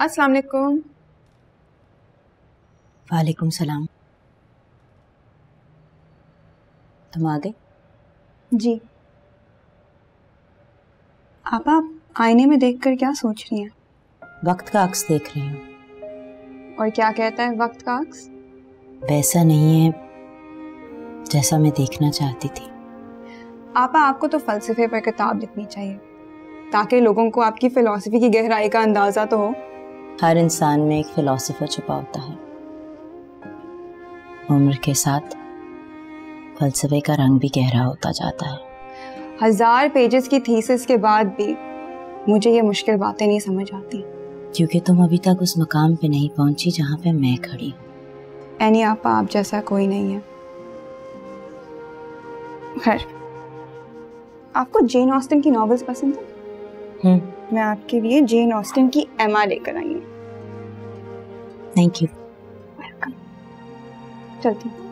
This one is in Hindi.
अस्सलाम वालेकुम। वालेकुम सलाम। तुम आ गए? जी। आप आईने में देखकर क्या सोच रही हैं? वक्त का अक्स देख रही हूँ। और क्या कहता है वक्त का अक्स? वैसा नहीं है जैसा मैं देखना चाहती थी। आपा, आपको तो फलसफे पर किताब लिखनी चाहिए ताकि लोगों को आपकी फिलॉसफी की गहराई का अंदाजा तो हो। हर इंसान में एक फिलॉसफर छुपा होता है। उम्र के साथ फलसफे का रंग भी गहरा होता जाता है। 1000 पेजेस की थीसिस के बाद भी मुझे ये मुश्किल बातें नहीं समझ आती, क्योंकि तुम अभी तक उस मकाम पे नहीं पहुंची जहाँ पे मैं खड़ी हूँ। एनी आपा, आप जैसा कोई नहीं है। खैर, आपको जेन ऑस्टिन की नॉवेल्स पसंद है? मैं आपके लिए जेन ऑस्टिन की एमा लेकर आई हूँ। Thank you. वेलकम। चलती हूँ।